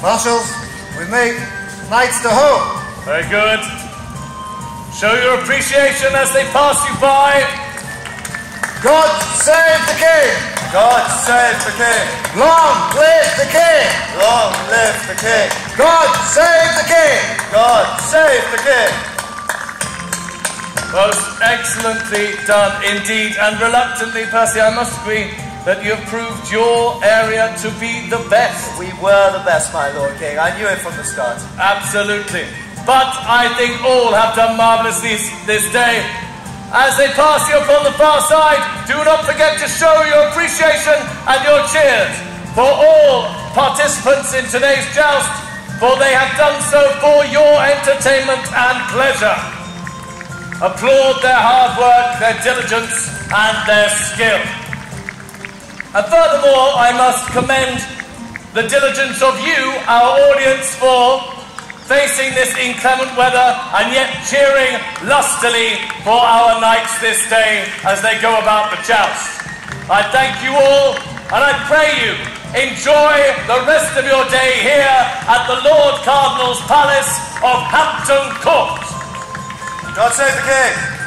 Marshals, we make knights to whom? Very good. Show your appreciation as they pass you by. God save the king! God save the king! Long live the king! Long live the king! God save the king! God save the king! Most excellently done indeed, and reluctantly, Percy, I must agree that you have proved your area to be the best. We were the best, my Lord King. I knew it from the start. Absolutely. But I think all have done marvellously this day. As they pass you upon the far side, do not forget to show your appreciation and your cheers for all participants in today's joust, for they have done so for your entertainment and pleasure. Applaud their hard work, their diligence, and their skill. And furthermore, I must commend the diligence of you, our audience, for facing this inclement weather and yet cheering lustily for our knights this day as they go about the joust. I thank you all, and I pray you enjoy the rest of your day here at the Lord Cardinal's Palace of Hampton Court. God save the King!